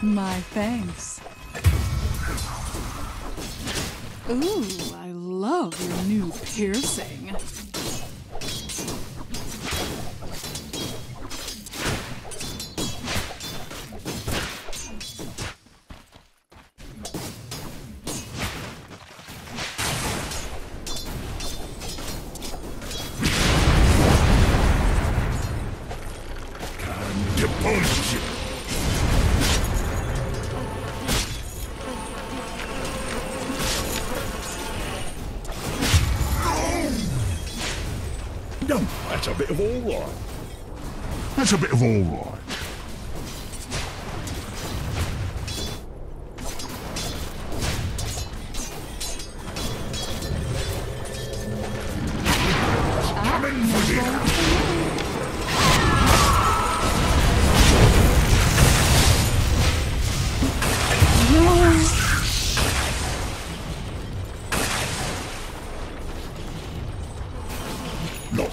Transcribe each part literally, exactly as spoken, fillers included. My thanks. Ooh, I love your new piercing. No, that's a bit of all right. That's a bit of all right. Not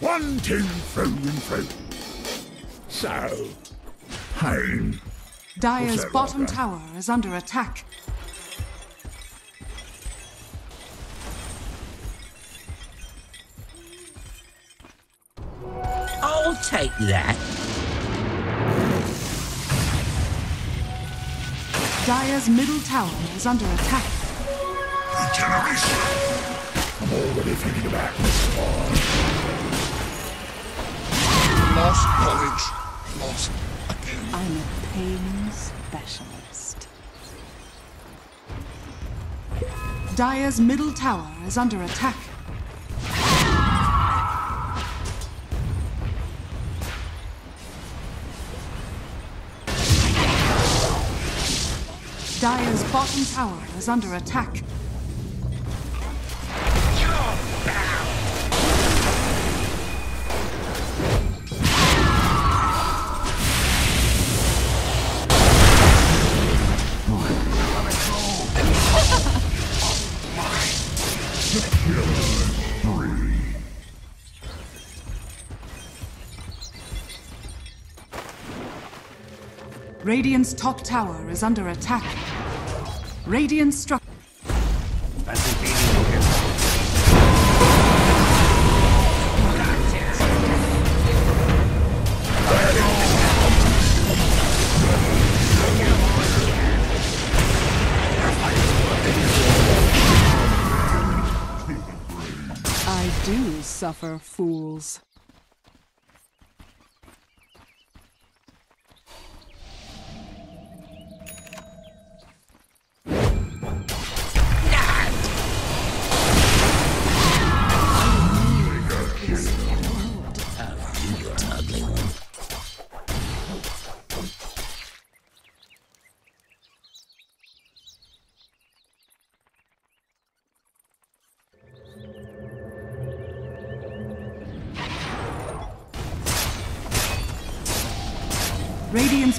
one, two, through and through. So, pain. Dire's bottom like tower is under attack. I'll take that. Dire's middle tower is under attack. Regeneration! I'm already thinking about this one. Lost knowledge. Lost again. I'm a pain specialist. Dire's middle tower is under attack. Dire's bottom tower is under attack. Radiant's top tower is under attack. Radiant struck. I do suffer fools. Radiant's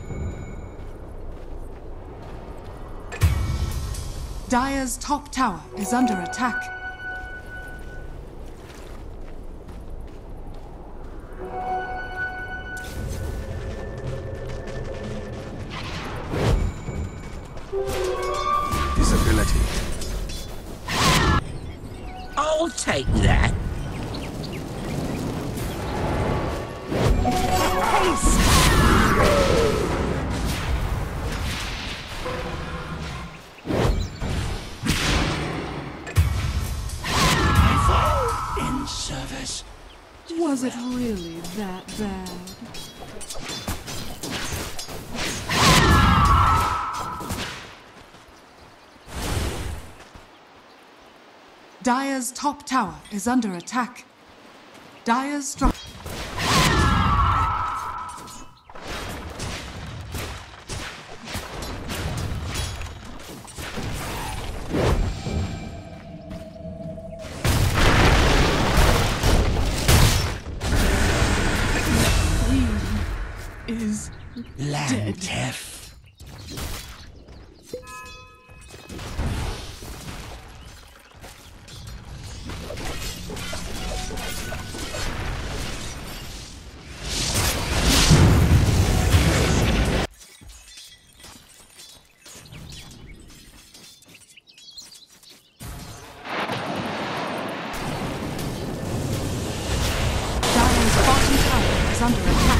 Dire's top tower is under attack. Disability. I'll take that. Was it really that bad? Dire's top tower is under attack. Dire's structure. Lantef. Dire's bottom tower is under attack.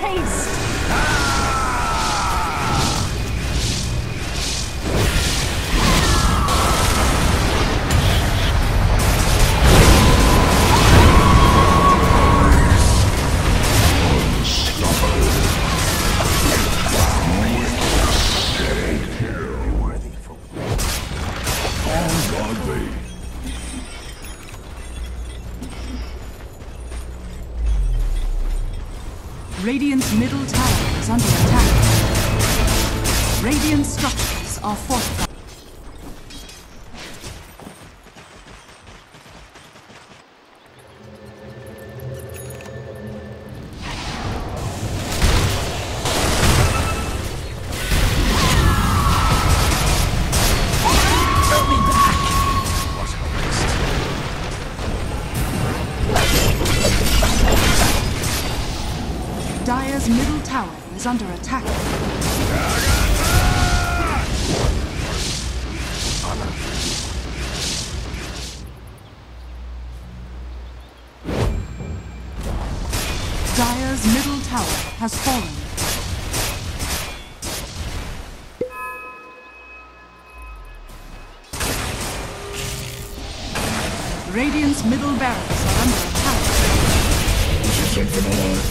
Haste! Radiant's middle tower is under attack. Radiant structures are fortified. Dire's middle tower is under attack. Dire's middle tower has fallen. Radiant's middle barracks are under attack. This is something alive.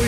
We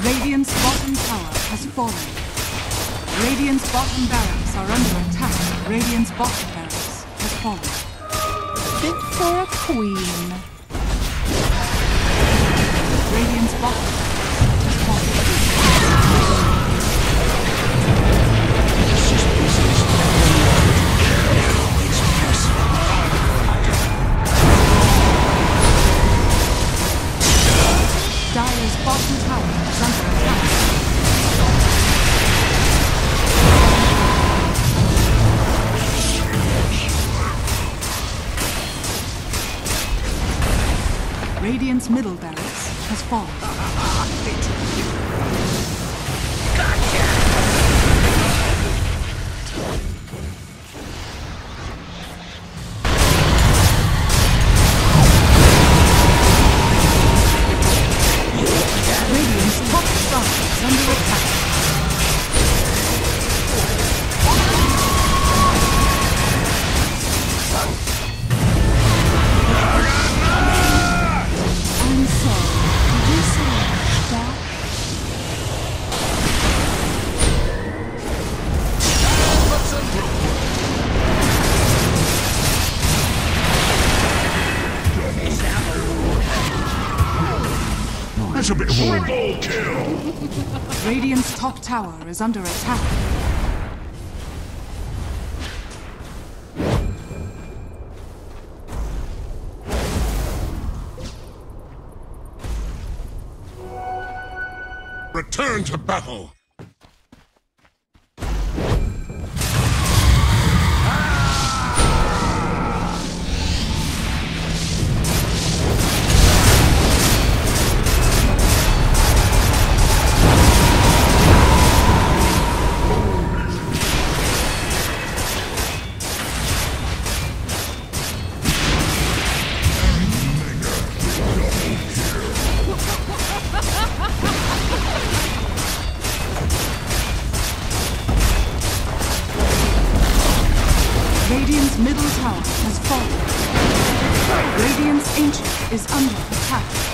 Radiant's bottom tower has fallen. Radiant's bottom barracks are under attack. Radiant's bottom barracks has fallen. Fit for a queen. Radiant's bottom has fallen. Dire's bottom tower is under attack. Radiant's middle barracks has fallen. Gotcha. Radiant's top tower is under attack. A bit Triple kill! Radiant's top tower is under attack. Return to battle! Radiant's middle tower has fallen. Radiant's ancient is under attack.